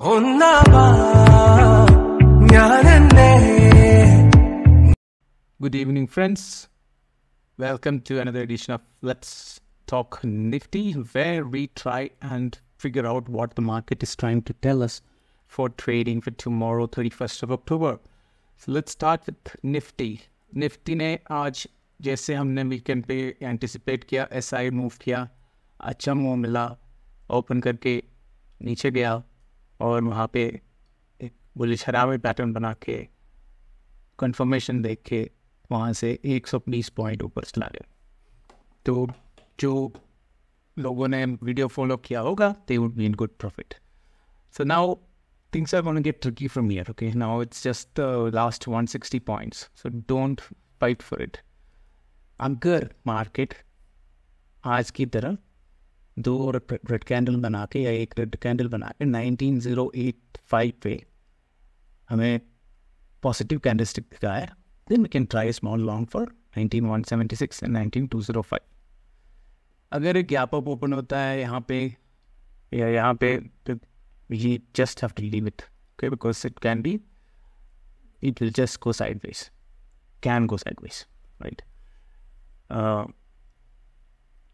Good evening, friends. Welcome to another edition of Let's Talk Nifty, where we try and figure out what the market is trying to tell us for trading for tomorrow, 31st of October. So let's start with Nifty. Nifty ने आज जैसे हमने weekend पे anticipate किया, SI move किया, अच्छा move मिला, open करके नीचे गया और वहाँ पे एक बुलिश हरावे पैटर्न बना के कंफर्मेशन देख के वहाँ से 120 पॉइंट ऊपर चला गया. तो जो लोगों ने वीडियो फॉलो किया होगा, they would be in good profit. So now things are going to get tricky from here, okay? Now it's just the last 160 points, so don't fight for it. अगर market आज की तरह दो red candle बना के या एक red candle बना के 19,085 पे हमें पॉजिटिव कैंडलस्टिक दिखाया, then we can try a small long for 19,176 and 19,205. अगर एक गैप अप ओपन होता है यहाँ पे या यहाँ पे, we just have to leave it, okay? Because it will just go sideways, right?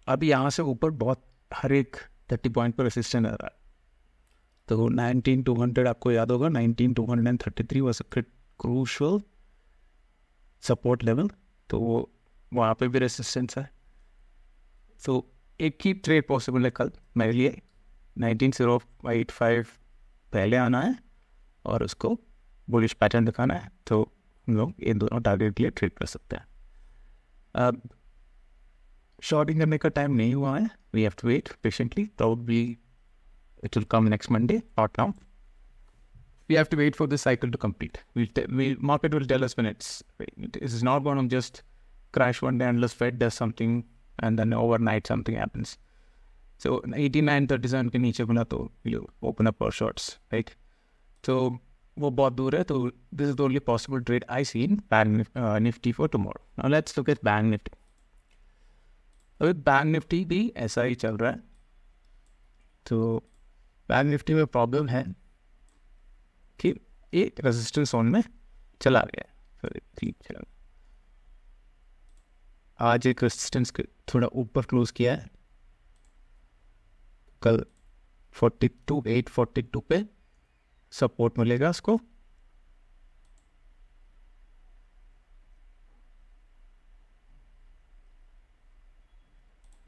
अभी यहाँ से ऊपर बहुत हर एक 30 पॉइंट पर रेसिस्टेंस आ रहा है. तो 19,200 आपको याद होगा, 19,233 was a crucial support level, तो वहाँ पे भी रेसिस्टेंस है. तो एक ही ट्रेड पॉसिबल है कल मेरे लिए, 19,085 पहले आना है और उसको बुलिश पैटर्न दिखाना है, तो हम लोग इन दोनों टारगेट के लिए ट्रेड कर सकते हैं. अब शॉर्टिंग करने का टाइम नहीं हुआ है, we have to wait patiently. Probably it will come next Monday, not now. We have to wait for this cycle to complete. Market will tell us when it's not going to just crash one day unless Fed does something and then overnight something happens. So 8937 के नीचे बना तो open up और shorts, right? तो वो बहुत दूर है, तो this is the only possible trade I see in Bank Nifty for tomorrow. Now let's look at Bank Nifty. अभी बैंक निफ्टी भी ऐसा ही चल रहा है. तो बैंक निफ्टी में प्रॉब्लम है कि एक रेजिस्टेंस जोन में चला गया, आज एक रेजिस्टेंस थोड़ा ऊपर क्लोज किया है, कल 42,842 पे सपोर्ट मिलेगा उसको.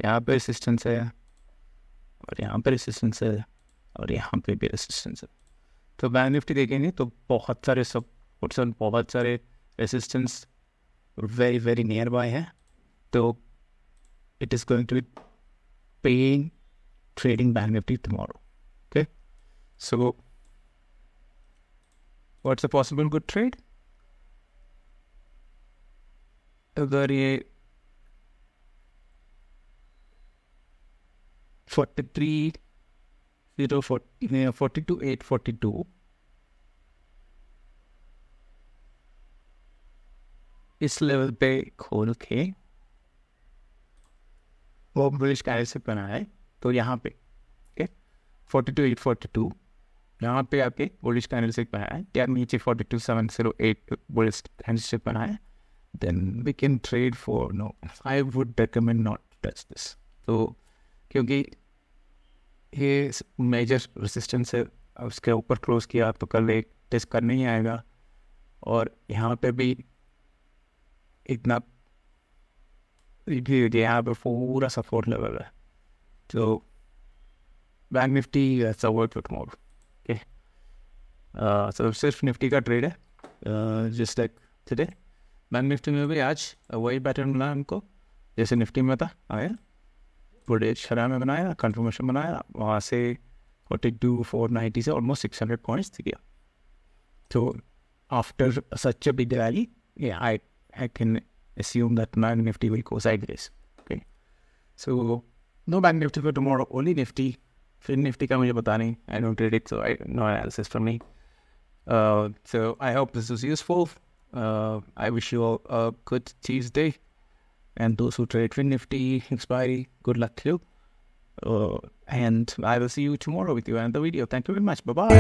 यहाँ पे रेसिस्टेंस है और यहाँ पे रेसिस्टेंस है और यहाँ पे भी रेसिस्टेंस है. तो बैंक निफ्टी देखेंगे तो बहुत सारे सपोर्ट्स और बहुत सारे resistance very very near by है. तो it is going to be paying trading bank nifty tomorrow, okay? So what's a possible good trade? अगर ये 42,842 इस लेवल पे खोल के वो ब्रिटिश कैंडलस्टिक बनाए, तो यहाँ पे 42,842 यहाँ पे आपके बुलिश कैंडलस्टिक बनाए या नीचे 42,708 बुलिश कैंडलस्टिक बनाए, then we can trade for. No, I would recommend not touch this, तो क्योंकि ये मेजर रेसिस्टेंस है, उसके ऊपर क्लोज किया तो कल एक टेस्ट करने ही आएगा. और यहाँ पे भी इतना, यहाँ पे पूरा सपोर्ट लेवल है. So, Bank Nifty that's a word for tomorrow, okay? So सिर्फ निफ्टी का ट्रेड है, just like today. Bank Nifty में भी आज वही पैटर्न बनाया हमको जैसे निफ्टी में था, आया बड़े शराब में बनाया, कंफर्मेशन बनाया, वहाँ से 42,490 से ऑलमोस्ट 600 पॉइंट्स दिया. तो after such a big rally, I can assume that Bank Nifty will go sideways, okay? So no Bank Nifty for tomorrow, only Nifty. फिर निफ्टी का मुझे पता नहीं, I don't trade it, so I no analysis from me. So I hope this was useful. I wish you a good Tuesday and those who trade for Nifty expiry, good luck to you. And I will see you tomorrow with you another video. Thank you very much. Bye-bye.